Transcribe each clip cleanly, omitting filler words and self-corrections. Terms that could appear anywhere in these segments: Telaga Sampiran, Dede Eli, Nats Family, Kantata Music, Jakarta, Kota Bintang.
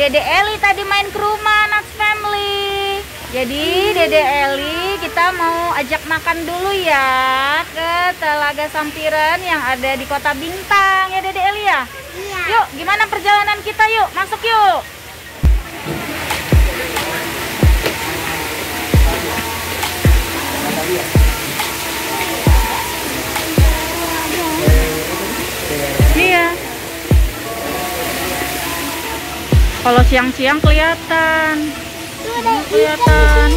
Dede Eli tadi main ke rumah Nats Family. Jadi Dede Eli kita mau ajak makan dulu ya ke Telaga Sampiran yang ada di Kota Bintang ya Dede Eli ya? Iya. Yuk, gimana perjalanan kita, yuk masuk yuk. Kalau siang-siang kelihatan, kelihatan.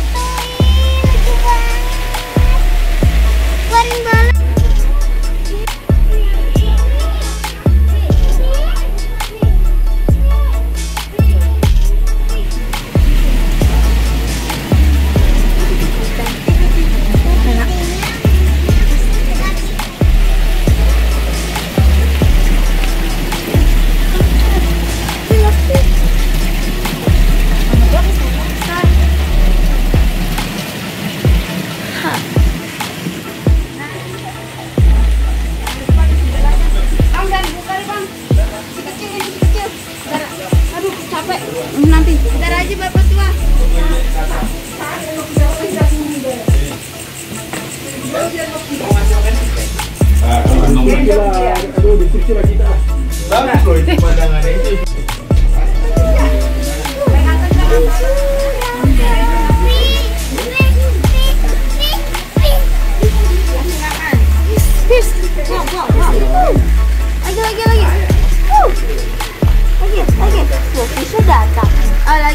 Nanti bentar aja bapak tua.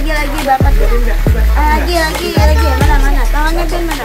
Lagi bapak lagi mana tangannya pin mana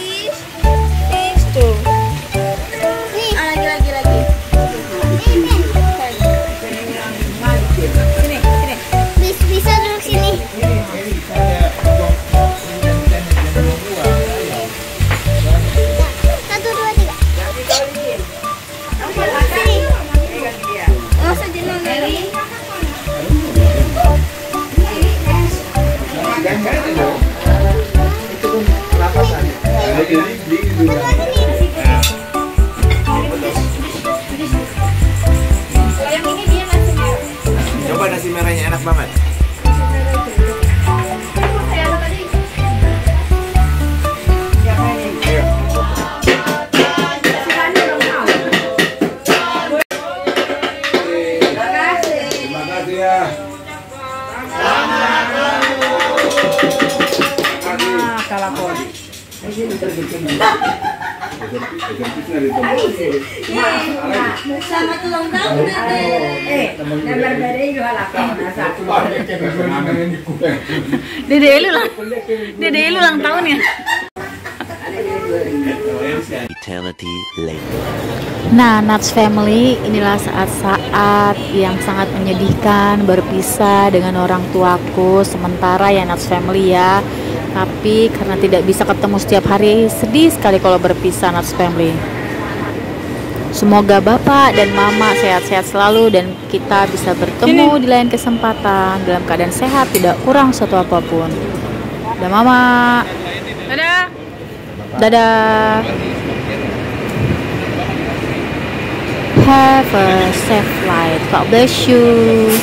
bisa duduk sini banget. Terima kasih ya. Selamat ulang tahun. Dede Eli ulang tahun ya. Nah, Nats Family, inilah saat-saat yang sangat menyedihkan berpisah dengan orang tuaku sementara ya Nats Family ya. Tapi karena tidak bisa ketemu setiap hari, sedih sekali kalau berpisah Nats Family. Semoga Bapak dan Mama sehat-sehat selalu dan kita bisa bertemu di lain kesempatan dalam keadaan sehat, tidak kurang suatu apapun. Dadah Mama. Dadah. Dadah. Have a safe flight. God bless you.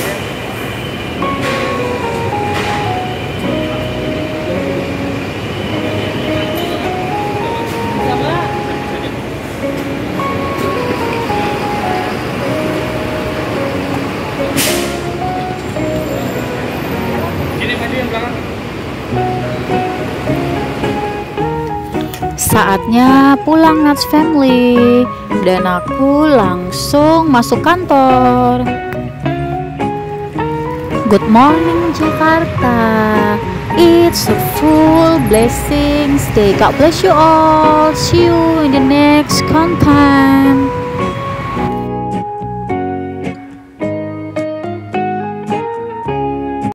Saatnya pulang Nats Family dan aku langsung masuk kantor. Good morning Jakarta, it's a full blessings day. God bless you all. See you in the next content.